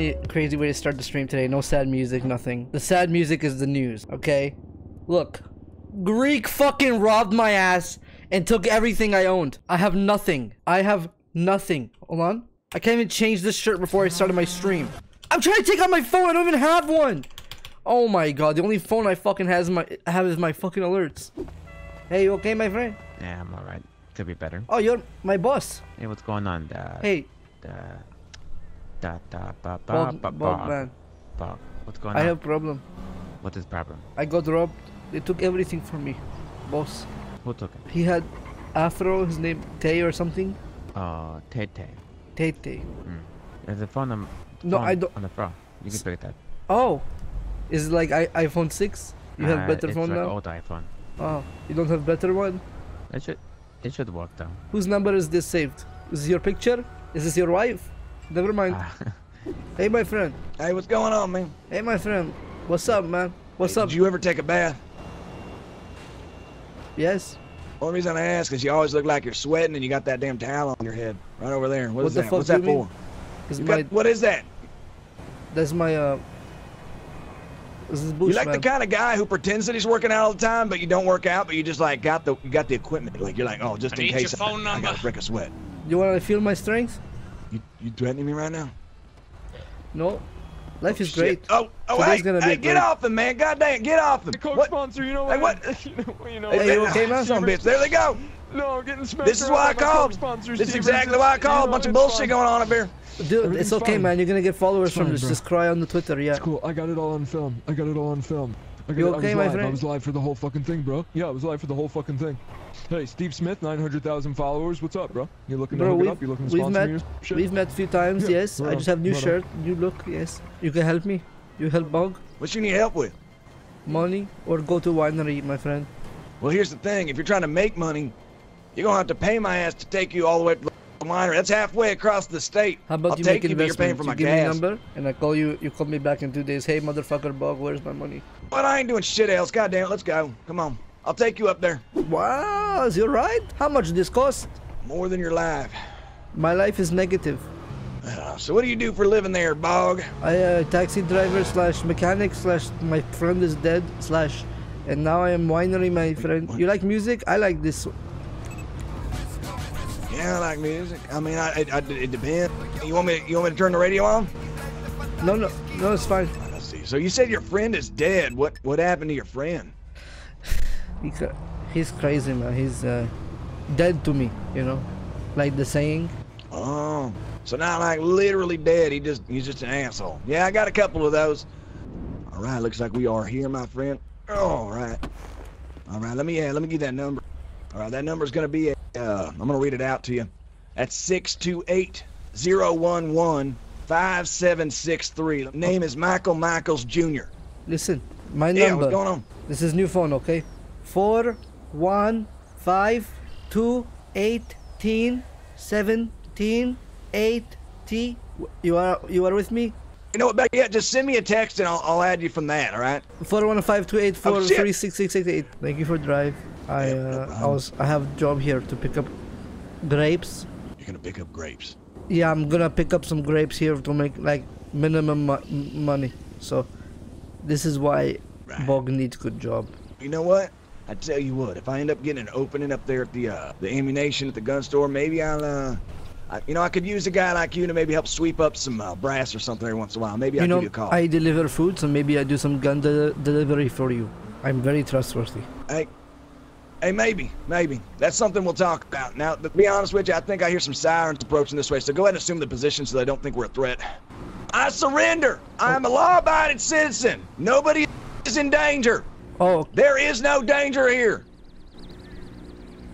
really crazy way to start the stream today. No sad music, nothing. The sad music is the news, okay? Look, Greek fucking robbed my ass and took everything I owned. I have nothing. I have nothing. Hold on. I can't even change this shirt before I started my stream. I'm trying to take out my phone. I don't even have one. Oh my god, the only phone I fucking have is my fucking alerts. Hey, you okay, my friend? Yeah, I'm alright. Could be better. Oh, you're my boss. Hey, what's going on? Hey. Bogg Dann. Bogg, what's going on? I have a problem. What is problem? I got robbed. They took everything from me. Boss. Who took it? He had afro, his name Tay or something. Tay. Mm. There's a phone on, on the front. You can pick that. Oh. Is it like iPhone 6? You have better phone now? It's like old iPhone. Oh, you don't have better one? It should work though. Whose number is this saved? Is this your picture? Is this your wife? Never mind. Hey, my friend. Hey, what's going on, man? Hey, my friend. What's up, man? What's up? Did you ever take a bath? Yes. Only reason I ask is you always look like you're sweating and you got that damn towel on your head. Right over there. What is that? What's that for? What is that? That's my, you like the kind of guy who pretends that he's working out all the time, but you don't work out, but you just like got the equipment. Like you're like, oh, just in case I gotta break a sweat. You want to feel my strength? You threatening me right now? No, life is great. Oh, hey, get off him, man! Goddamn, get off him! Coke sponsor, you know what? Hey, you okay, man? Some bitch. There they go. No, I'm getting smacked. This is why I called. This is exactly why I called. Bunch of bullshit going on up here. Dude, it's okay, man. You're gonna get followers from this. Just cry on the Twitter, yeah. It's cool. I got it all on film. You okay, my friend? I was live for the whole fucking thing, bro. Yeah, I was live for the whole fucking thing. Hey, Steve Smith, 900,000 followers. What's up, bro? You looking to hook it up? You looking to sponsor me or shit? We've met a few times, yes. I just have new shirt, new look, yes. You can help me. You help Bogg. What you need help with? Money or go to winery, my friend. Well, here's the thing. If you're trying to make money, you're gonna have to pay my ass to take you all the way to Winery. That's halfway across the state. How about you make investment? You give me a number, and I call you. You call me back in 2 days. Hey, motherfucker, Bogg, where's my money? But I ain't doing shit else. Goddamn, let's go. Come on, I'll take you up there. Wow, is you right? How much does this cost? More than your life. My life is negative. So what do you do for a living there, Bogg? I taxi driver slash mechanic slash my friend is dead slash, and now I am winery, my friend. What? You like music? I like this. Yeah, I like music. I mean, it depends. You want me to turn the radio on? No, it's fine. I see. So you said your friend is dead. What happened to your friend? He's crazy, man. He's dead to me, you know, like the saying. Oh, so not like literally dead. He's just an asshole. Yeah, I got a couple of those. All right, looks like we are here, my friend. All right. Let me give that number. All right, that number is gonna be. I'm going to read it out to you. That's 628-011-5763. Name is Michael Michaels Jr. Listen, my number. Yeah, what's going on? This is new phone, okay? 415-218-1780. You are with me? You know what, better yet, just send me a text and I'll add you from that, all right? 415-284-366688. Thank you for drive. I have a job here to pick up grapes. You're gonna pick up grapes? Yeah, I'm gonna pick up some grapes here to make like minimum money. So this is why Bogg needs a good job. You know what? I tell you what, if I end up getting an opening up there at the ammunition at the gun store, maybe I'll you know, I could use a guy like you to maybe help sweep up some brass or something every once in a while. Maybe I'll give you a call. I deliver food, so maybe I do some gun delivery for you. I'm very trustworthy. Hey, maybe. That's something we'll talk about. Now, to be honest with you, I think I hear some sirens approaching this way, so go ahead and assume the position so they don't think we're a threat. I surrender! I am a law-abiding citizen! Nobody is in danger! Oh. There is no danger here!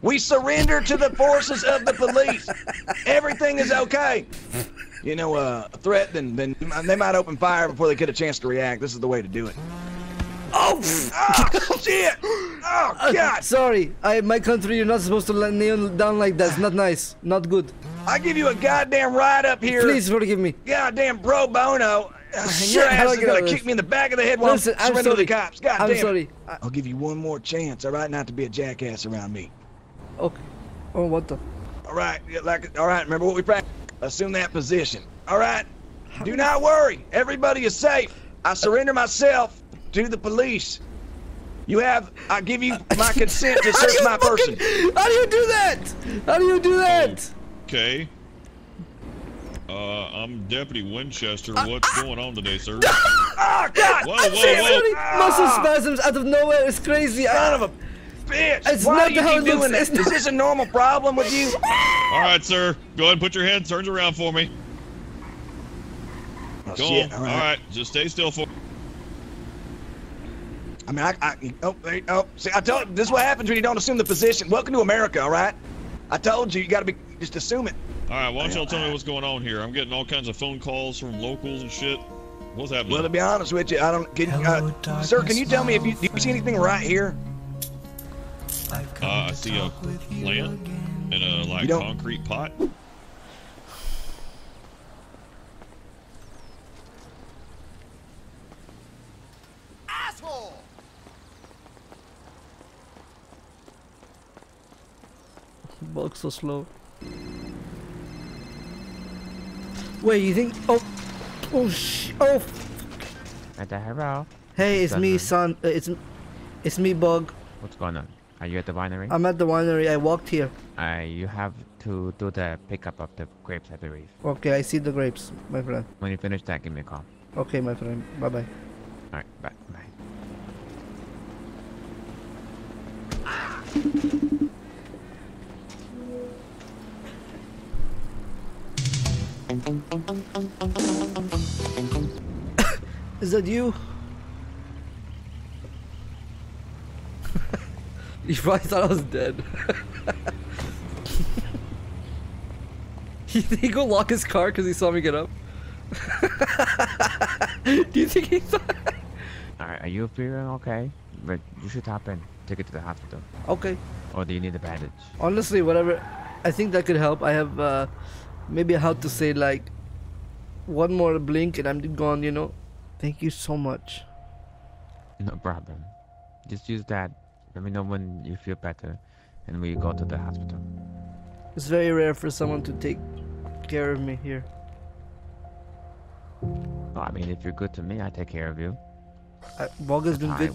We surrender to the forces of the police! Everything is okay! You know, a threat, then they might open fire before they get a chance to react. This is the way to do it. Oh shit! Oh god! Sorry, my country, you're not supposed to let kneel down like that. It's not nice. Not good. I give you a goddamn ride up here. Please forgive me. Goddamn pro bono. Your ass is gonna kick me in the back of the head while I'm surrendering to the cops. Goddamn. I'm sorry. I'll give you one more chance, all right, not to be a jackass around me. Okay. Oh, what the? All right. Remember what we practiced. Assume that position. All right. Do not worry. Everybody is safe. I surrender myself to the police. You have, I give you my consent to search my person. How do you do that? How do you do that? Okay. I'm Deputy Winchester. What's going on today, sir? Oh, God! Whoa, whoa, whoa! Muscle spasms out of nowhere is crazy. Son of a bitch! It's why not how doing this? Is this a normal problem with you? All right, sir. Go ahead and put your hands, turns around for me. Oh, go shit. On. All right. All right, just stay still for. I mean, oh, see, I told you, this is what happens when you don't assume the position. Welcome to America, all right? I told you, you gotta be, just assume it. All right, why don't y'all tell me what's going on here? I'm getting all kinds of phone calls from locals and shit. What's happening? Well, to be honest with you, I don't, sir, can you tell me if you, do you see anything right here? I see a plant and a, like, concrete pot. Walk so slow. Wait, you think? Oh, oh, oh. Hello. Hey, it's me, son. It's me, Bogg. What's going on? Are you at the winery? I'm at the winery. I walked here. You have to do the pickup of the grapes, I believe. Okay, I see the grapes, my friend. When you finish that, give me a call. Okay, my friend. Bye, bye. All right, bye, bye. Is that you? You probably thought I was dead. You think he'll lock his car because he saw me get up? Do you think he thought? Alright, are you feeling okay? But you should hop in. Take it to the hospital. Okay. Or do you need a bandage? Honestly, whatever. I think that could help. I have, maybe how to say, like, one more blink and I'm gone, you know? Thank you so much. No problem. Just use that. Let me know when you feel better and we go to the hospital. It's very rare for someone to take care of me here. Well, I mean, if you're good to me, I take care of you. Bogg has been good.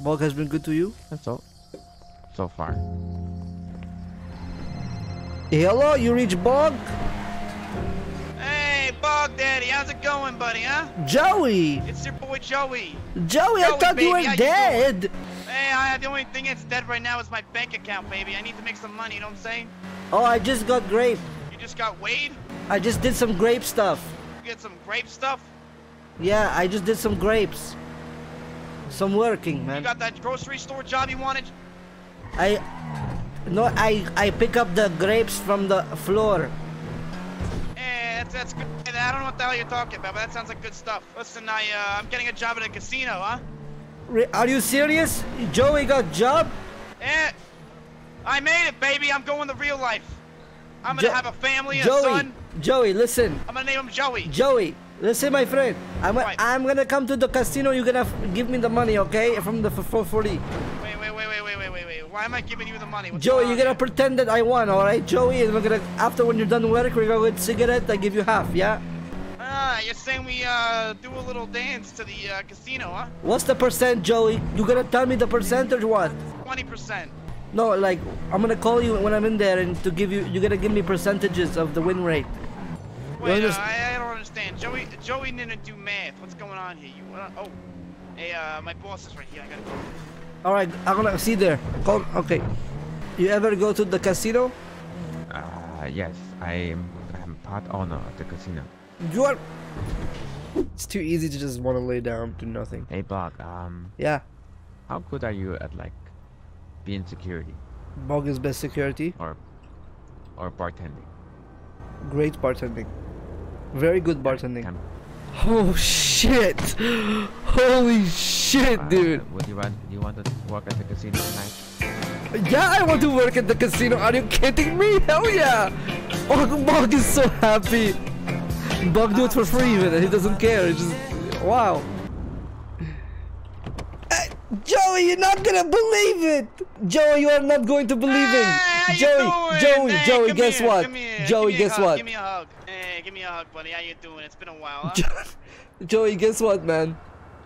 Bogg has been good to you? That's all. So far. Hello, you reach Bogg? Hey, Bogg Daddy, how's it going, buddy, huh? Joey! It's your boy, Joey. Joey, I thought you were dead! Hey, the only thing that's dead right now is my bank account, baby. I need to make some money, you know what I'm saying? Oh, I just got grape. You just got weed? I just did some grape stuff. You did some grape stuff? Yeah, I just did some grapes. Some working, man. You got that grocery store job you wanted? No, I pick up the grapes from the floor. Hey, that's good. I don't know what the hell you're talking about, but that sounds like good stuff. Listen, I'm getting a job at a casino, huh? Are you serious? Joey got a job? Eh, I made it, baby. I'm going to real life. I'm gonna have a family, a son. Joey, listen. I'm gonna name him Joey. Joey, listen, my friend. I'm gonna come to the casino. You're gonna give me the money, okay? From the 440. Wait. Why am I giving you the money? What's Joey, you're gonna pretend that I won, alright? Joey, and we're gonna, after when you're done work, we're gonna get a cigarette, I give you half, yeah? Ah, you're saying we do a little dance to the casino, huh? What's the percent, Joey? You gonna tell me the percentage or what? 20%. No, like, I'm gonna call you when I'm in there and to give you, you're gonna give me percentages of the win rate. Wait, I don't understand. Joey didn't do math. What's going on here? Hey, my boss is right here. I gotta go. All right, I'm gonna see there. Call, okay. You ever go to the casino? Yes, I'm part owner of the casino. You are. It's too easy to just want to lay down, do nothing. Hey, Bogg. Yeah. How good are you at like being security? Bogg is best security. Or bartending. Great bartending. Very good bartending. Oh shit! Holy shit, dude! Do you want to work at the casino tonight? Yeah, I want to work at the casino. Are you kidding me? Hell yeah! Oh, Bogg is so happy. Bogg do it for free, man. He doesn't care. It's just wow. Joey, you're not gonna believe it. Joey, you are not going to believe it. Hey, Joey, hey, guess what? Joey, guess what? Give me a hug. Hey, give me a hug, buddy. How you doing? It's been a while, huh? Joey, guess what, man?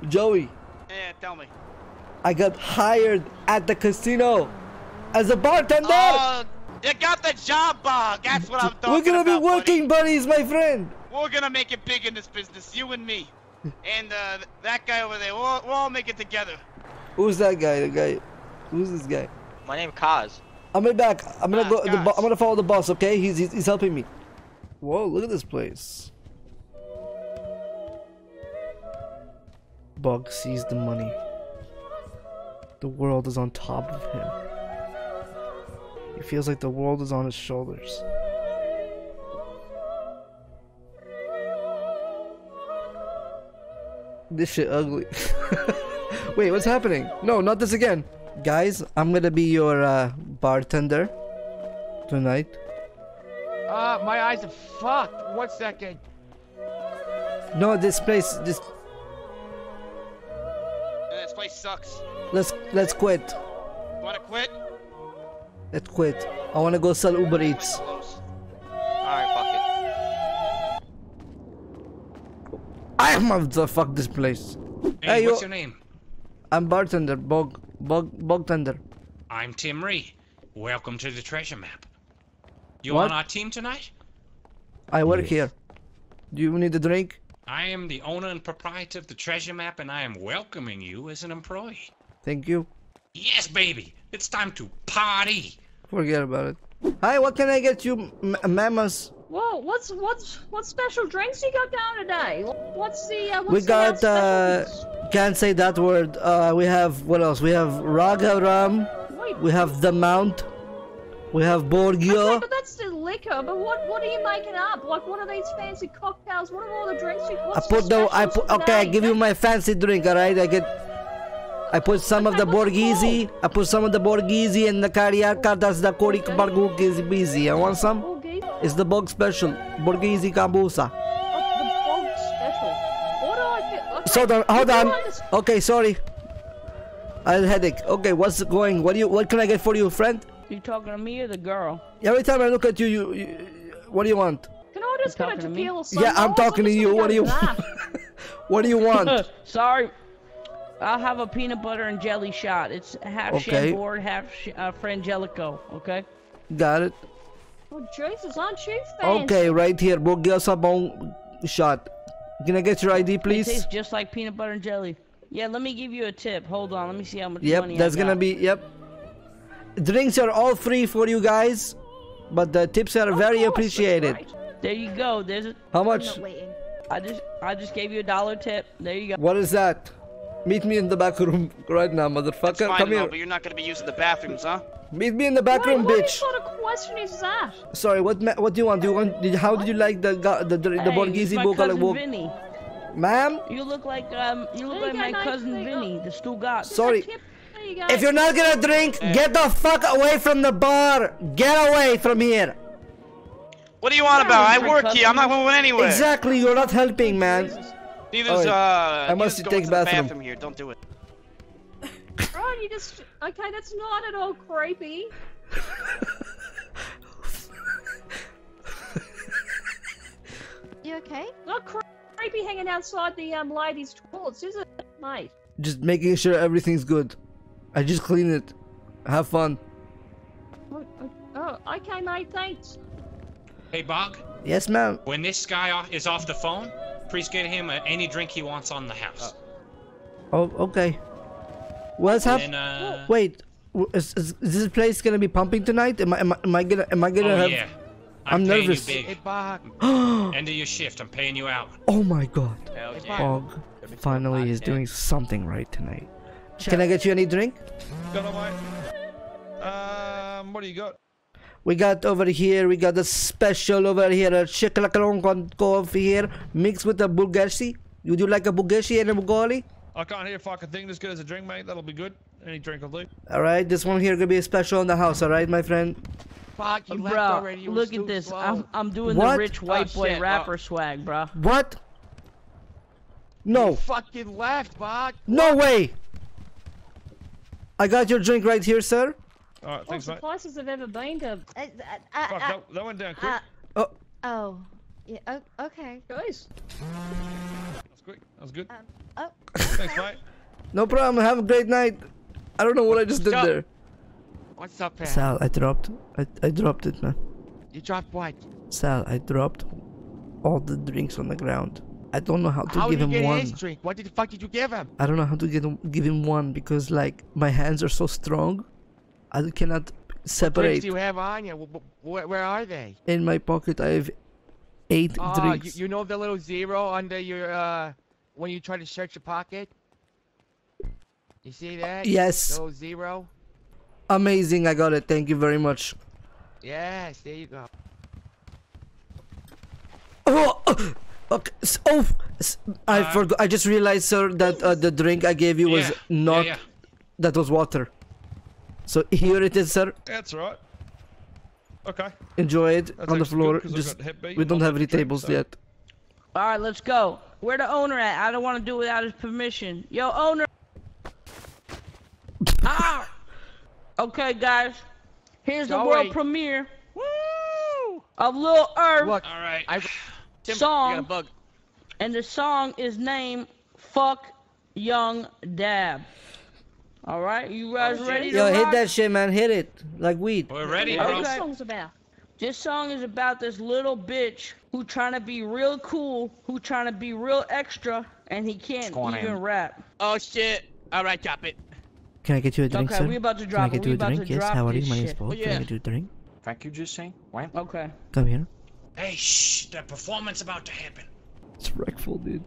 Joey. Yeah, tell me. I got hired at the casino as a bartender. Oh, you got the job, Bogg. That's what I'm talking about. We're gonna be working buddies, my friend. We're gonna make it big in this business, you and me, and that guy over there. We'll all make it together. Who's that guy? The guy? Who's this guy? My name Kaz. I'm right back. I'm gonna go. I'm gonna follow the boss. Okay, he's helping me. Whoa! Look at this place. Bogg sees the money. The world is on top of him. He feels like the world is on his shoulders. This shit ugly. Wait, what's happening? No, not this again. Guys, I'm gonna be your bartender tonight. My eyes are fucked. 1 second. No, this place sucks. Let's quit. You wanna quit? Let's quit. I wanna go sell Uber Eats. Alright, fuck it. I have to fuck this place. Hey, hey, what's your name? I'm bartender Bogg Dann. I'm Tim Ree. Welcome to the treasure map. You on our team tonight? I work here. Do you need a drink? I am the owner and proprietor of the treasure map, and I am welcoming you as an employee. Thank you. Yes, baby. It's time to party. Forget about it. Hi, what can I get you, mamas? Whoa, what special drinks you got down today? What's the can't say that word. We have what else? We have Raga Rum. Wait, we have the Mount. We have Borgio. Okay, but that's the liquor. But what are you making up? Like, what are these fancy cocktails? What are all the drinks you? Okay, I give you my fancy drink. All right, I put some of the Borghese. I put some of the Borghese and the Cariaca. That's the Korik Barguk is busy. I want some. It's the Bogg special. Borghese Kambusa. The Bogg special. What do I feel? Okay. So hold on. Okay, sorry. I had a headache. Okay, what's going? What can I get for you, friend? You talking to me or the girl? Every time I look at you, what do you want? Can I just get a tequila? Yeah, I'm talking to you. What do you want? What do you want? Sorry, I'll have a peanut butter and jelly shot. It's half Chambord, half Frangelico. Okay. Got it. Oh Jesus, aren't you fancy? Okay, right here. Borgio Sabon shot. Can I get your ID, please? It tastes just like peanut butter and jelly. Yeah, let me give you a tip. Hold on, let me see how much money I got. Yep, that's gonna be Drinks are all free for you guys, but the tips are very appreciated. Right. There you go. There's a, how much? I just gave you $1 tip. There you go. What is that? Meet me in the back room right now, motherfucker. That's fine, come here. But you're not gonna be using the bathrooms, huh? Meet me in the back room, bitch. What sort of question is that? Sorry, what do you want? Do you want? How did you like the Borghese Vinny. Ma'am? You look like my cousin Vinny, the Stugat. Sorry. If you're not gonna drink, get the fuck away from the bar. Get away from here. What do you want about? I work here. I'm not going anywhere. Exactly. You're not helping, man. Neither's I must take the bathroom here. Don't do it. Ron, you just okay. That's not at all creepy. You okay? Not creepy hanging outside the ladies' toilets, is it, mate? Just making sure everything's good. I just cleaned it. Have fun. Oh, okay, mate, thanks. Hey, Bogg? Yes, ma'am? When this guy is off the phone, please get him any drink he wants on the house. Oh, okay. What's happening? Wait, is this place gonna be pumping tonight? Am I gonna have... Yeah. I'm nervous. You big. End of your shift, I'm paying you out. Oh my god. Yeah. Bogg finally is doing something right tonight. Can I get you any drink? What do you got? We got over here, we got a special over here, a chocolate con coffee here, mixed with a Bulgashi. Would you like a Bulgashi and a Bugoli? I can't hear a fucking thing. This good as a drink, mate. That'll be good. Any drink will do. Alright, this one here gonna be a special in the house, alright, my friend? Fuck you, bro, already. You look at this. I'm doing the rich white boy rapper swag, bro. What? No. You fucking left, Bogg. No way! I got your drink right here, sir. All right, thanks, mate. What places I've ever been to? Fuck, that went down quick. Oh. Yeah. Oh, okay. Guys. That's quick. That was good. Oh. Okay. Thanks, mate. No problem. Have a great night. I don't know what I just did there. What's up, man? Sal, I dropped it, man. You dropped what? Sal, I dropped all the drinks on the ground. I don't know how to give him one. How did you get his drink? What the fuck did you give him? I don't know how to give him one because, like, my hands are so strong. I cannot separate. What drinks do you have on you? Where are they? In my pocket, I have 8 drinks. You know the little zero under your, when you try to search your pocket? You see that? Yes. The little zero? Amazing, I got it. Thank you very much. Yes, there you go. Oh! Okay. Oh, I forgot. I just realized, sir, that the drink I gave you was not. Yeah. That was water. So here it is, sir. That's right. Okay. Enjoy it. That's on the floor. Just we don't have any tables yet. All right, let's go. Where the owner at? I don't want to do it without his permission. Yo, owner. Ah. Okay, guys. Here's the world premiere. Woo! Of Lil Earth. Look, all right. Song, bug. And the song is named "Fuck Young Dab." All right, you guys ready? Yo, hit that shit, man. Hit it like weed. We're ready, bro. This song's about. This song is about this little bitch who trying to be real cool, who trying to be real extra, and he can't even rap. Oh shit! All right, drop it. Can I get you a drink, sir? Okay, we about to drop. Can I get you a drink? Yes. How are you? My name's Bogg. Can I get you a drink? Thank you, just saying. Wham. Okay. Come here. Hey, shh, the performance about to happen. It's wreckful, dude.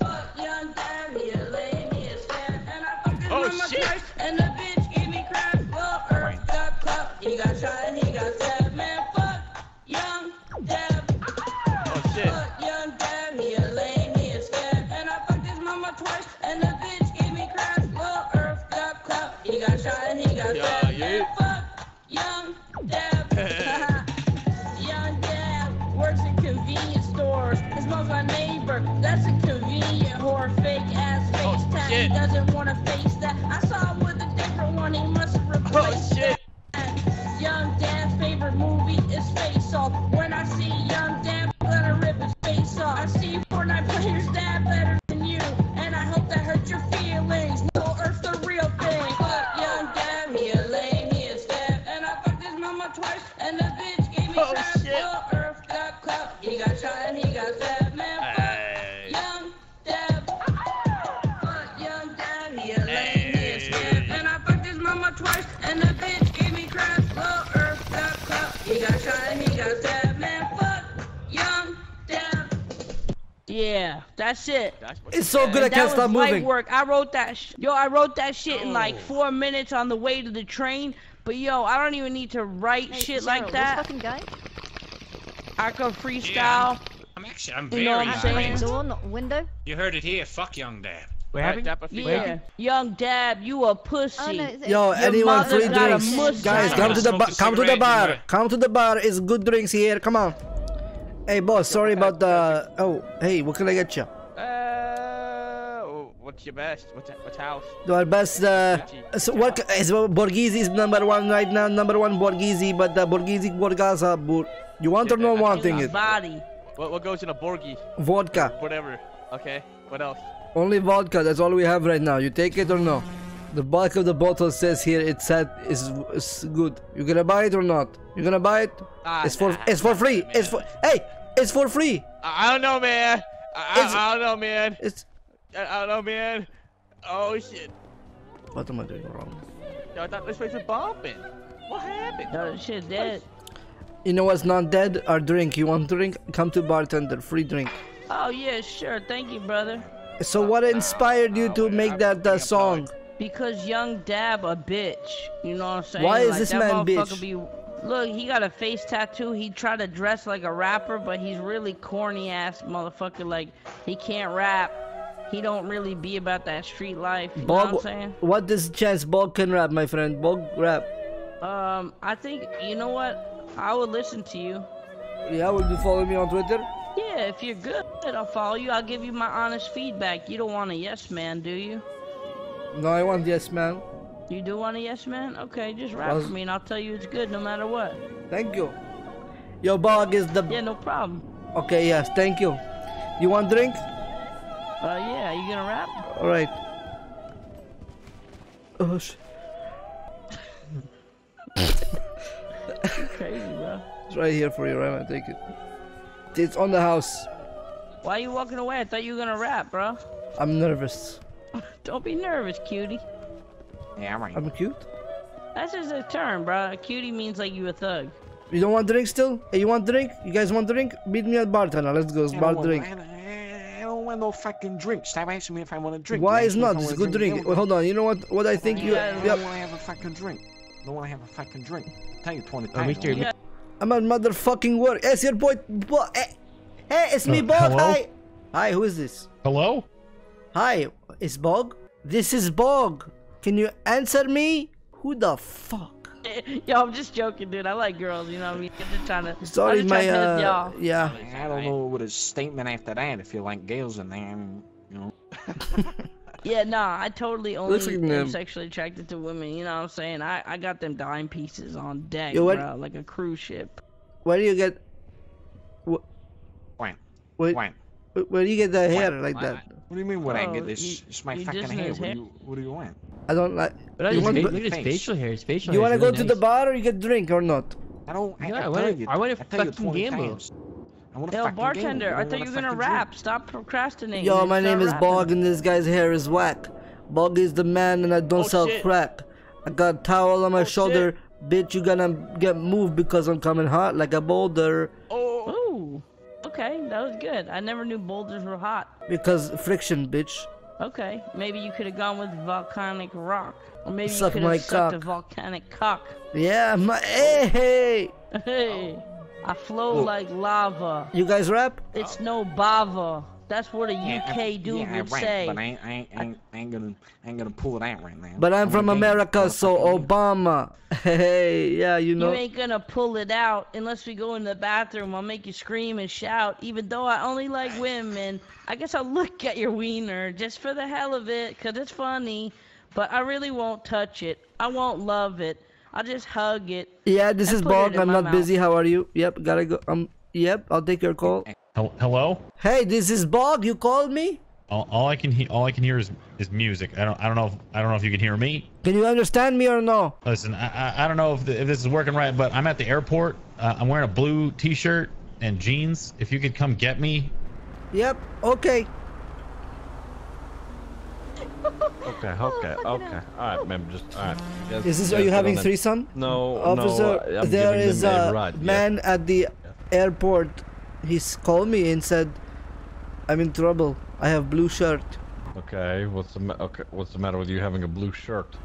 Fuck young dab, you lady is fat, and I fucking win my price, and the bitch give me crap. Well, Earth got clapped, he got shot and he got stabbed, man. Fuck young dab. Oh, shit. Fuck young dab, you lady is fat, and I fucked his mama twice, and the bitch give me crap. Well, Earth got clapped, he got shot and he got stabbed, man. Fuck young dab. Works in convenience stores. His mom's my neighbor. That's a convenient whore. Fake ass face tag. He doesn't want to face that. I saw him with a different one. He must have replaced that. Young Dad's favorite movie is Face Off. When I see Young Dad, I'm gonna rip his face off. I see Fortnite players dad better than you. And I hope that hurt your feelings. No Earth the real thing. Fuck Young Dad, me a lame, me a stab. And I fucked his mama twice. And the bitch gave me crap. No Earth. He got shot and he got stabbed, man. Young Dab. Fuck Young Dab, he a lame, he a stab. And I fucked his mama twice, and the bitch gave me crap. Well, Earth got clapped. He got shot and he got stabbed, man. Fuck Young Dab. Yeah, that's it. It's so good, I can't stop moving. That was light work. I wrote that. I wrote that shit in like 4 minutes on the way to the train. But yo, I don't even need to write shit like that. Fucking guy. I can freestyle. Yeah, I'm very nice. Door, not window. You heard it here. Fuck Young Dab. We're having Young Dab, you a pussy. Oh, no, yo, anyone free drinks? Guys, come to the bar. Come to the bar. Come to the bar. It's good drinks here. Come on. Hey, boss. Sorry about the. Oh, hey, what can I get you? What's your best? What's house? Our best. So what is Borghese is #1 right now. #1 Borghese, but the Borghese Borgasa. You want or not wanting it? Body. What goes in a Borgie? Vodka. Whatever. Okay. What else? Only vodka. That's all we have right now. You take it or no? The bulk of the bottle says here it's good. You gonna buy it or not? You gonna buy it? It's for free. Man. It's for free. I don't know, man. I don't know, man. I don't know, man. Oh shit. What am I doing wrong? Yo, I thought this place was bumping. What happened? No shit, dead. You know what's not dead? Our drink. You want drink? Come to bartender. Free drink. Oh yeah, sure. Thank you, brother. So what inspired you to make that song? Because Young Dab a bitch. You know what I'm saying? Why is like, this man bitch? Look, he got a face tattoo. He tried to dress like a rapper, but he's really corny ass motherfucker. Like he can't rap. He don't really be about that street life. You know what I'm saying? What does chance Bogg can rap, my friend? Bogg rap. I think you know what. I will listen to you. Yeah, will you follow me on Twitter? Yeah, if you're good, I'll follow you. I'll give you my honest feedback. You don't want a yes man, do you? No, I want yes man. You do want a yes man? Okay, just rap for me and I'll tell you it's good no matter what. Thank you. Yo, Bogg is the... Yeah, no problem. Okay, yes, thank you. You want drinks? Yeah, you gonna rap? Alright. Oh, shit. Crazy, bro. It's right here for you, right? I'll take it. It's on the house. Why are you walking away? I thought you were gonna rap, bro. I'm nervous. Don't be nervous, cutie. Yeah, I'm cute? That's just a term, bro. A cutie means like you a thug. You don't want drink still? Hey, you want drink? You guys want drink? Meet me at bar, Tana. Let's go. It's bar drink. I don't want no fucking drink. Stop asking me if I want a drink. Why is not? It's a good drink. Well, hold on. You know what I think you... I don't want to have a fucking drink. I don't want to have a fucking drink. I'll tell you 20 times. Yeah. I'm at motherfucking work. It's your boy. Hey, it's me, Bogg. Hi. Hi, who is this? Hello? Hi, it's Bogg. This is Bogg. Can you answer me? Who the fuck? Yo, I'm just joking, dude. I like girls, you know what I mean? I'm just trying to... Sorry, my, yeah. I don't know what a statement after that, if you like girls in there, I mean, you know. Yeah, nah, I totally only am sexually attracted to women, you know what I'm saying? I got them dime pieces on deck, yo, bro, like a cruise ship. Where do you get... Where do you get that hair like that? What do you mean when I get this? It's my fucking hair. What do you want? I don't like... But you want facial hair. It's facial hair. You want to go to the bar or you get drink or not? I don't... I want to fucking gamble. Yo, bartender, I thought you were going to rap. Stop procrastinating. Yo, my name is Bogg and this guy's hair is whack. Bogg is the man and I don't sell crack. I got a towel on my shoulder. Bitch, you gonna get moved because I'm coming hot like a boulder. Oh. Okay, that was good. I never knew boulders were hot. Because friction, bitch. Okay, maybe you could have gone with volcanic rock. Or maybe you could have sucked a volcanic cock. Yeah, my... Hey! Hey! I flow like lava. You guys rap? It's no bava. That's what a UK dude would say. But I ain't gonna pull it out right now. But I'm from America, so Obama. Hey, yeah, you know. You ain't gonna pull it out unless we go in the bathroom. I'll make you scream and shout. Even though I only like women, I guess I'll look at your wiener just for the hell of it, cause it's funny. But I really won't touch it. I won't love it. I'll just hug it. Yeah, this is Bogg. I'm not busy. How are you? Yep, gotta go. Yep, I'll take your call. Hello? Hey, this is Bogg. You called me? All I can hear is music. I don't know if you can hear me. Can you understand me or no? Listen, I don't know if this is working right, but I'm at the airport. I'm wearing a blue T-shirt and jeans. If you could come get me. Yep. Okay. Okay. All right, ma'am. Yes, are you having threesome? No, officer, no. There is a man at the airport. He's called me and said, "I'm in trouble. I have blue shirt." Okay, what's the matter with you having a blue shirt?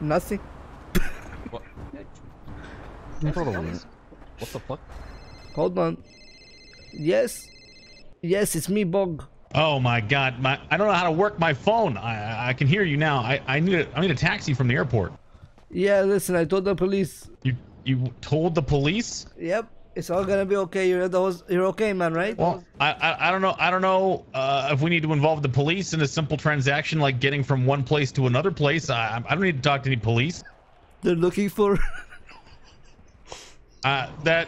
Nothing. What? What the fuck? Hold on. Yes, it's me, Bogg. Oh my God! I don't know how to work my phone. I can hear you now. I need a taxi from the airport. Yeah, listen. I told the police. You told the police? Yep. It's all gonna be okay. You're okay, man, right? Well, I don't know if we need to involve the police in a simple transaction like getting from one place to another place. I don't need to talk to any police. They're looking for. That.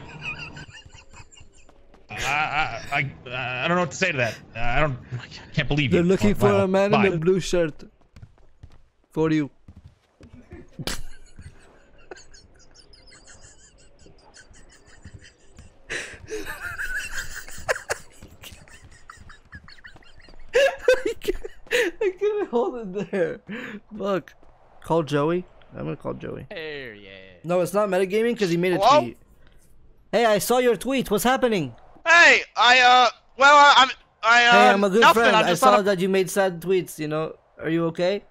I don't know what to say to that. I can't believe you. They're looking for a man in a blue shirt. For you. I couldn't hold it there. Fuck. Call Joey. I'm gonna call Joey. Hey, yeah. No, it's not metagaming because he made a tweet. Hey, I saw your tweet. What's happening? Hey, I'm a good friend. I saw that you made sad tweets, you know. Are you okay?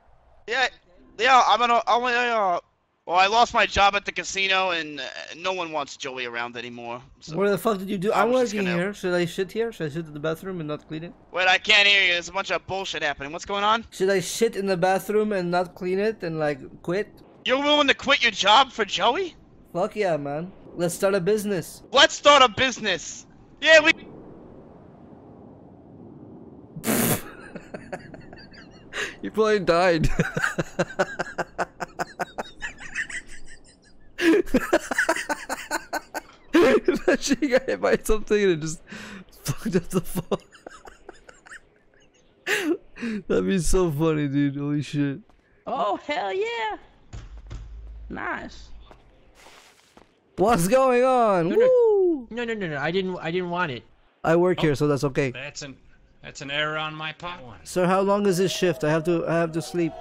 Yeah, well, I lost my job at the casino and no one wants Joey around anymore. So. What the fuck did you do? I'm working here. Should I shit here? Should I shit in the bathroom and not clean it? Wait, I can't hear you. There's a bunch of bullshit happening. What's going on? Should I shit in the bathroom and not clean it and like quit? You're willing to quit your job for Joey? Fuck yeah, man. Let's start a business. Let's start a business. Yeah, we. You probably died. That she got hit by something and it just fucked up the phone. That'd be so funny, dude. Holy shit. Oh, hell yeah. Nice. What's going on? No, woo! No. I didn't want it. I work here, so that's okay. That's an error on my part. Sir, how long is this shift? I have to sleep.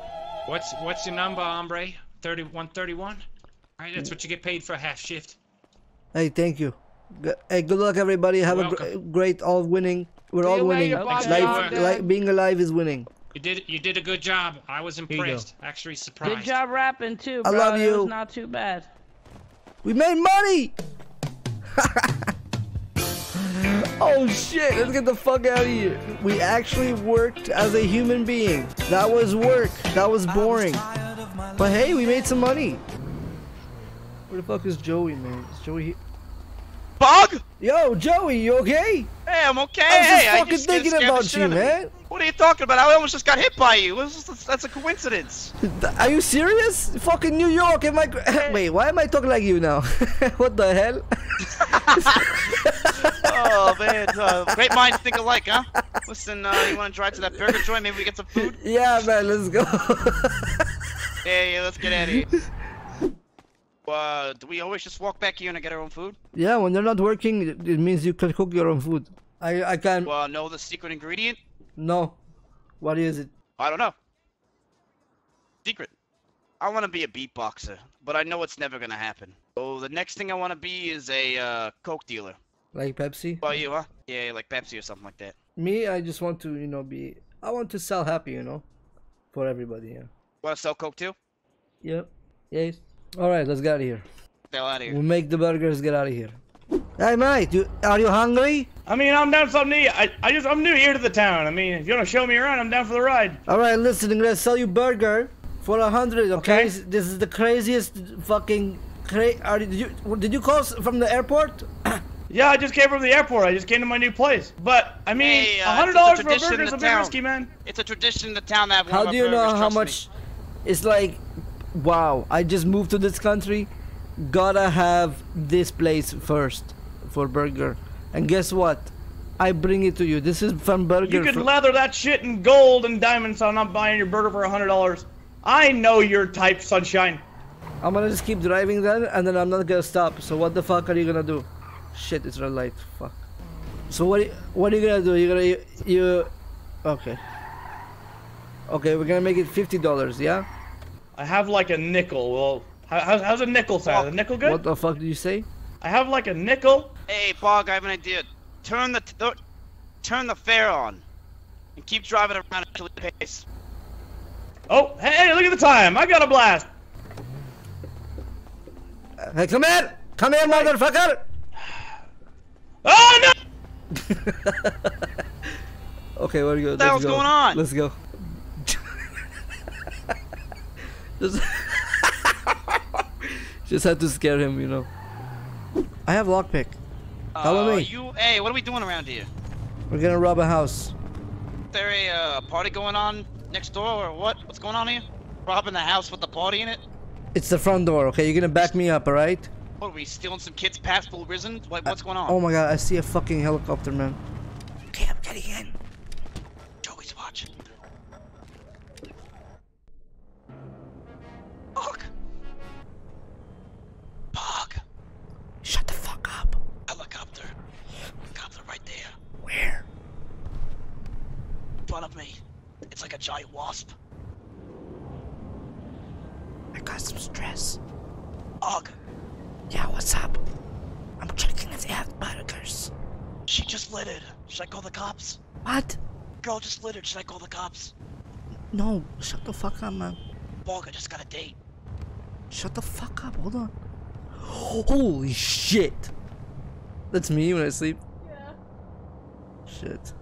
What's your number, hombre? 3131. All right, that's what you get paid for a half shift. Hey, thank you. Hey, good luck, everybody. Have a great all winning. We're all winning. Like being alive is winning. You did a good job. I was impressed. Actually surprised. Good job rapping too, bro. I love you. It was not too bad. We made money. Oh shit, let's get the fuck out of here. We actually worked as a human being. That was work. That was boring. But hey, we made some money. Where the fuck is Joey, man? Is Joey here? Bogg? Yo, Joey, you okay? Hey, I'm okay. I was just fucking thinking about you, man. What are you talking about? I almost just got hit by you. That's a coincidence. Are you serious? Fucking New York. Am I... Wait, why am I talking like you now? What the hell? Oh man, great minds think alike, huh? Listen, you want to drive to that burger joint? Maybe we get some food? Yeah, man, let's go. Yeah, let's get out of here. Do we always just walk back here and get our own food? Yeah, when they're not working, it means you can cook your own food. I can't... Well, know the secret ingredient? No. What is it? I don't know. Secret. I want to be a beatboxer, but I know it's never going to happen. So the next thing I want to be is a coke dealer. Like Pepsi? Well, you, huh? Yeah, like Pepsi or something like that. Me, I just want to, you know, be... I want to sell happy, you know? For everybody, yeah. Want to sell coke too? Yep. Yes. Alright, let's get out of here. Get out of here. We'll make the burgers, get out of here. Hey, mate, are you hungry? I mean, I'm down for something to eat. I'm new here to the town. I mean, if you want to show me around, I'm down for the ride. Alright, listen, I'm going to sell you burger for 100, okay? This is the craziest fucking... Did you call from the airport? Yeah, I just came from the airport. I just came to my new place. But I mean, hey, $100 for a burger is a bit risky, man. It's a tradition in the town that we have. How do you know how much? It's like, wow! I just moved to this country. Gotta have this place first for burger. And guess what? I bring it to you. This is from burger. You could lather that shit in gold and diamonds. So I'm not buying your burger for $100. I know your type, sunshine. I'm gonna just keep driving then, and then I'm not gonna stop. So what the fuck are you gonna do? Shit, it's red light. Fuck. So what are you gonna do? Okay, we're gonna make it $50, yeah? I have like a nickel. Well, how's a nickel sound? Is a nickel good? What the fuck did you say? I have like a nickel. Hey, Bogg, I have an idea. Turn the fare on, and keep driving around until it pays. Oh, hey, look at the time! I got a blast. Hey, come here, motherfucker! Oh no! Okay, where do you go? What the hell's going on? Let's go. Just had to scare him, you know. I have lockpick. Follow me. Hey, what are we doing around here? We're gonna rob a house. Is there a party going on next door or what? What's going on here? Robbing the house with the party in it? It's the front door, okay? You're gonna back me up, alright? What, are we stealing some kids past full risen? What's going on? Oh my god, I see a fucking helicopter, man. Okay, I'm getting in. Joey's watching. Bogg. Shut the fuck up. Helicopter. Helicopter right there. Where? In front of me. It's like a giant wasp. I got some stress. Bogg. Yeah, what's up? I'm checking if they have burgers. She just littered. Should I call the cops? What? Girl just littered. Should I call the cops? No, shut the fuck up, man. Bogg, I just got a date. Shut the fuck up, hold on. Holy shit! That's me when I sleep. Yeah. Shit.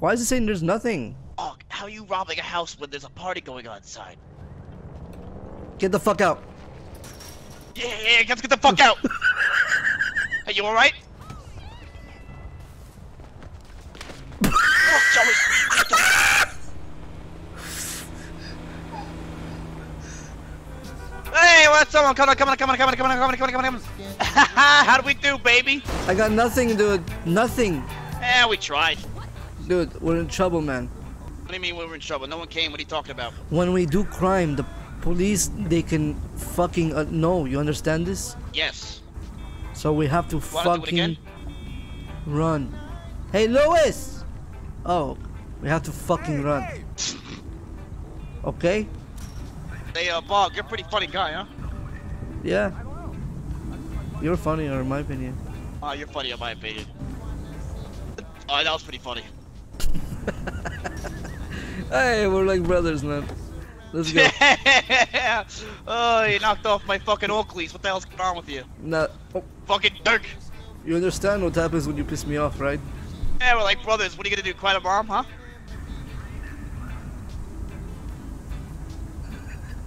Why is it saying there's nothing? Bogg, how are you robbing a house when there's a party going on inside? Get the fuck out. Yeah, let's get the fuck out! Are you alright? Oh, Joey! Hey, at someone. Come on. How'd we do, baby? I got nothing, dude. Nothing. Eh, we tried. Dude, we're in trouble, man. What do you mean we were in trouble? No one came. What are you talking about? When we do crime, the police, they can fucking know. You understand this? Yes. So we have to fucking run. Hey, Louis! Oh, we have to fucking run. Hey. Okay? Hey, Bogg, you're a pretty funny guy, huh? Yeah. You're funnier, in my opinion. Oh, you're funnier, in my opinion. Oh, that was pretty funny. Hey, we're like brothers, man. Let's go. Oh, you knocked off my fucking Oakleys. What the hell's going on with you? Nah. Oh. Fucking Dirk. You understand what happens when you piss me off, right? Yeah, we're like brothers. What are you gonna do? Cry to mom, huh?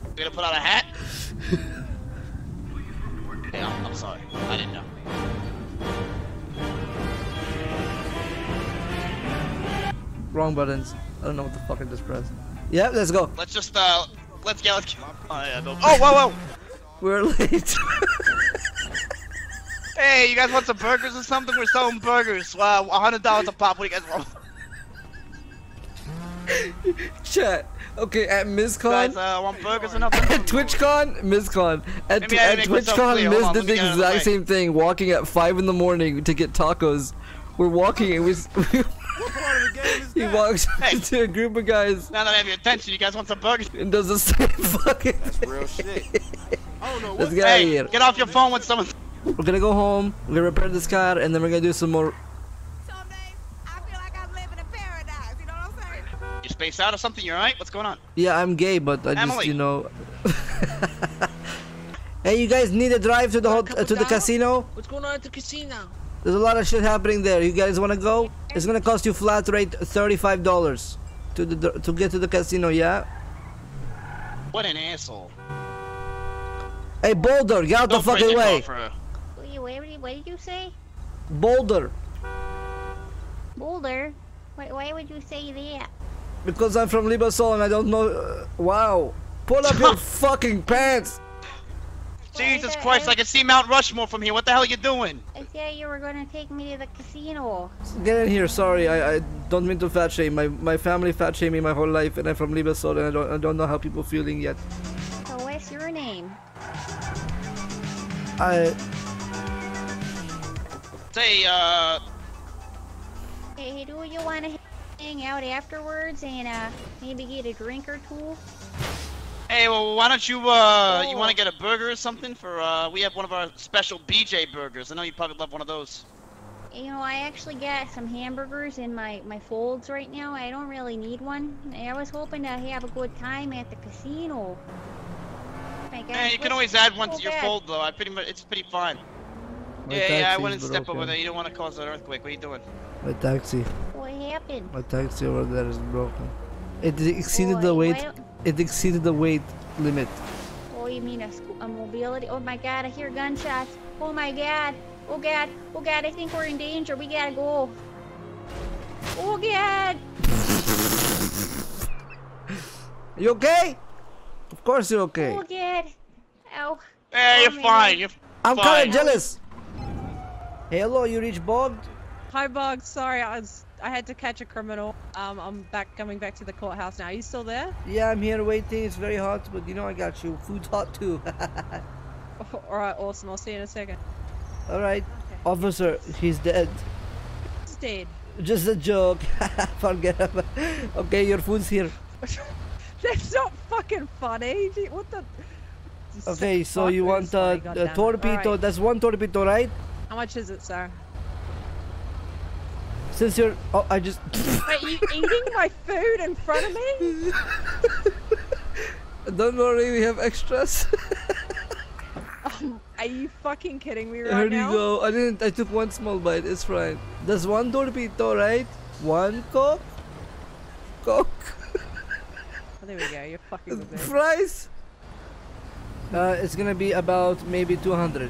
You're gonna put out a hat? Yeah, I'm sorry. I didn't know. Wrong buttons. I don't know what the fuck I just pressed. Yeah, let's go. Let's just, let's go. Oh, yeah, no. Oh, whoa, whoa! We're late. Hey, you guys want some burgers or something? We're selling burgers. $100 a pop. What do you guys want? Chat. Okay, at MizCon. You guys, want burgers or nothing? At TwitchCon, MizCon. At TwitchCon, Miz did the exact same thing. Walking at 5 in the morning to get tacos. We're walking and we he walks into a group of guys. Now that I have your attention, you guys want some burgers? And does the same fucking thing. That's real shit. I don't know what. Let's get out of here. Get off your phone when someone's. We're gonna go home, we're gonna repair this car, and then we're gonna do some more. Some days, I feel like I'm living in paradise, you know what I'm saying? You space out or something, you alright? What's going on? Yeah, I'm gay, but I just, you know. Hey, you guys need a drive to the casino? What's going on at the casino? There's a lot of shit happening there. You guys wanna go? It's gonna cost you flat rate $35 to get to the casino, yeah? What an asshole. Hey, Boulder, get out the fucking way! What did you say? Boulder. Boulder? Why would you say that? Because I'm from Limassol and I don't know. Wow. Pull up your fucking pants. Jesus Christ, I can see Mount Rushmore from here. What the hell are you doing? I said you were going to take me to the casino. Get in here. Sorry, I don't mean to fat shame. My family fat shamed me my whole life and I'm from Limassol and I don't know how people feeling yet. So what's your name? Say, Hey, do you want to hang out afterwards and, maybe get a drink or two? Hey, well, why don't you, you want to get a burger or something for, we have one of our special BJ burgers. I know you probably love one of those. You know, I actually got some hamburgers in my folds right now. I don't really need one. I was hoping to have a good time at the casino. My God. Hey, you can always add one to your fold, though. It's pretty fine. Yeah, I wouldn't step over there. You don't want to cause an earthquake. What are you doing? My taxi. What happened? My taxi over there is broken. It exceeded the weight. It exceeded the weight limit. Oh, you mean a mobility? Oh my God! I hear gunshots. Oh my God! Oh God! Oh God! I think we're in danger. We gotta go. Oh God! You okay? Of course you're okay. Oh God! Ow! Hey, you're fine. I'm kind of jealous. Hey, hello, you reached Bogg? Hi, Bogg. Sorry, I had to catch a criminal. I'm coming back to the courthouse now. Are you still there? Yeah, I'm here waiting. It's very hot, but you know I got you. Food's hot too. All right, awesome. I'll see you in a second. All right, okay. Officer, he's dead. He's dead. Just a joke. Forget about it. Okay, your food's here. That's not fucking funny. What the? Okay, so you want a torpedo? Right. That's one torpedo, right? How much is it, sir? Since you're... Oh, I just... Are you eating my food in front of me? Don't worry, we have extras. Are you fucking kidding me right now? Here you go. I took one small bite. It's fine. That's one torpedo, right? One Coke? Coke? Oh, there we go. You're fucking with me. Price? It's gonna be about maybe 200.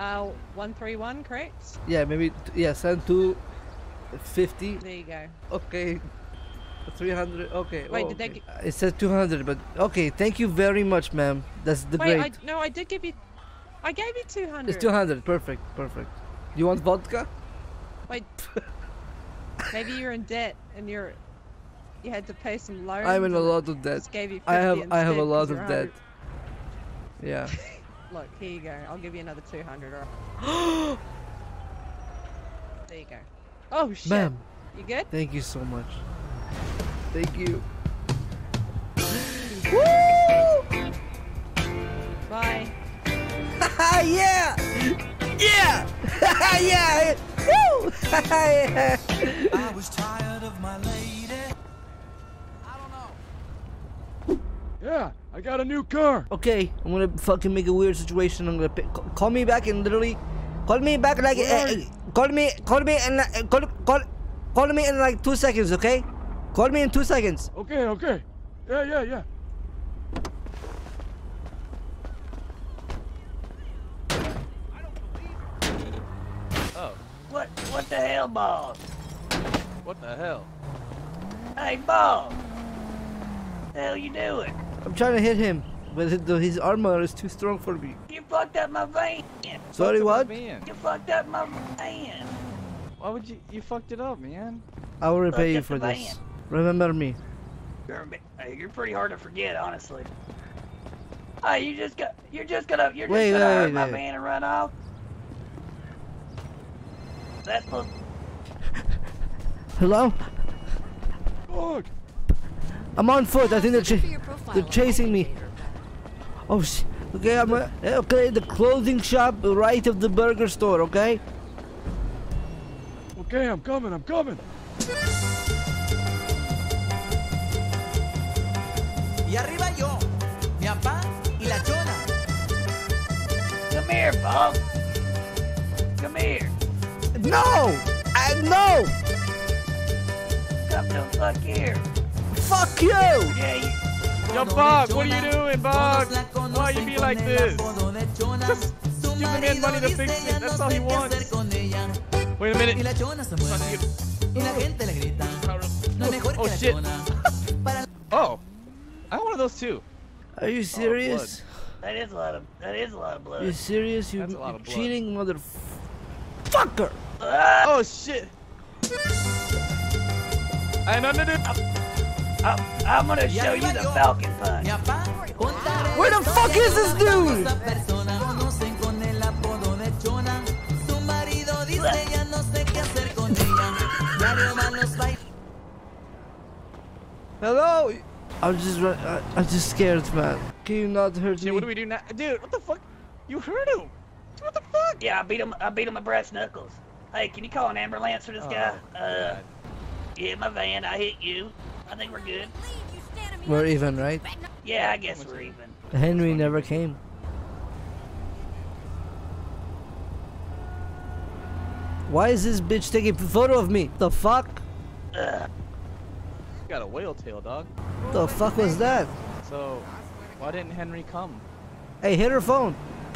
131, correct? Yeah, maybe, yeah, send 250. There you go. Okay. 300. Okay. Wait, did okay. They it says 200, but okay. Thank you very much, ma'am. That's the wait, great. No, I did give you. I gave you 200. It's 200. Perfect. Perfect. You want vodka? Wait. Maybe you're in debt and you had to pay some loans. I'm in a lot of debt. Just gave you 50 I have a lot of debt. Yeah. Look, here you go. I'll give you another 200. Right. There you go. Oh shit. Ma'am. You good? Thank you so much. Thank you. Woo! Bye. Haha, yeah! Yeah! Haha, yeah! Woo! Haha, yeah! I was tired of my lady. I don't know. Yeah, I got a new car. Okay, I'm gonna fucking make a weird situation. I'm gonna call me back and literally. Call me back like. Call me in like 2 seconds, okay? Call me in 2 seconds. Okay, okay. Yeah, yeah, yeah. I don't believe it. Oh. What the hell, Bogg? What the hell? Hey, Bogg. What the hell you doing? I'm trying to hit him, but his armor is too strong for me. You fucked up my van. Sorry, what? You fucked up my van. Why would you? You fucked it up, man. I will repay you for this. Remember me. You're pretty hard to forget, honestly. Hey, you're just gonna hurt my man and run off. That's what. Hello. Fuck. I'm on foot. I think they're chasing me. Oh shit. Okay, okay. The clothing shop right of the burger store. Okay. Okay, I'm coming, I'm coming! Y arriba yo, mi papá y la chona. Come here, Bogg. Come here. No! No! Come the fuck here. Fuck you! Yeah, yo, Bogg, what are you doing, Bogg? Why you be like this? Just give the man money to fix it, that's all he wants. Wait a minute. Oh shit. Oh. I want one of those too. Are you serious? Oh, that is a lot of blood. You serious? You cheating motherfucker. Oh shit. I know to do. I'm gonna show you the Falcon punch. Where the fuck is this dude? Hello? I'm just scared, man. Can you not hurt me? What do we do now? Dude, what the fuck? You hurt him. What the fuck? Yeah, I beat him with brass knuckles. Hey, can you call an ambulance for this guy? Yeah, my van, I hit you. I think we're good. We're even, right? Yeah, I guess we're even. Henry never came. Why is this bitch taking a photo of me? The fuck? You got a whale tail, dog. The fuck was that? So, why didn't Henry come? Hey, hit her phone.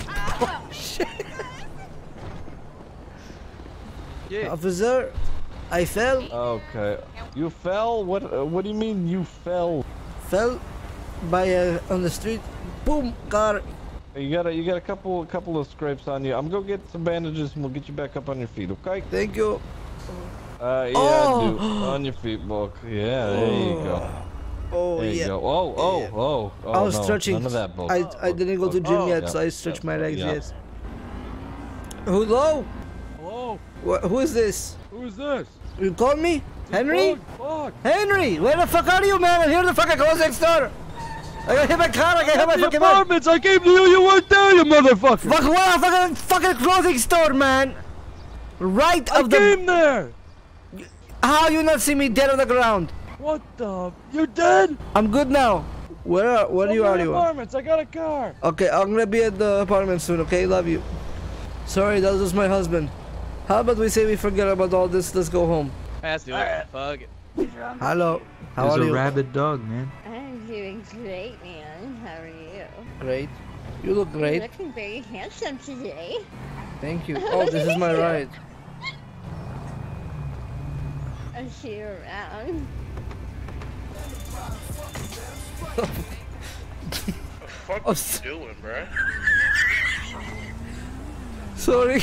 Oh, shit. Yeah. Officer, I fell. Okay. You fell? What do you mean you fell? Fell by on the street. Boom, car. You got a couple of scrapes on you. I'm gonna get some bandages and we'll get you back up on your feet, okay? Thank you. Yeah, oh. Dude, on your feet, Bogg. Yeah, there you go. Oh, there you yeah. Go. Oh, oh, yeah. Oh, oh. I was stretching. None of that, Bogg. I didn't go to gym yet, yeah. So I stretched my legs. Yeah. Yes. Hello. Hello. Who is this? Who is this? You call me, Henry? Bogg. Henry, where the fuck are you, man? I'm here the fucking closet store. I got hit by car, I got hit by fucking apartments. I came to you, you weren't there, you motherfucker! Fuck what? Fucking clothing store, man! Right of the- I came there! How you not see me dead on the ground? What the- You're dead? I'm good now. Where you are you? Apartments, I got a car! Okay, I'm gonna be at the apartment soon, okay? Love you. Sorry, that was my husband. How about we say we forget about all this, let's go home. Let's do it. Fuck it. Hello, how are you? There's a rabid dog, man. I'm doing great, man. How are you? Great. You look great. You're looking very handsome today. Thank you. Oh, this is my ride. Is she around? What the fuck was you doing, bro? Sorry.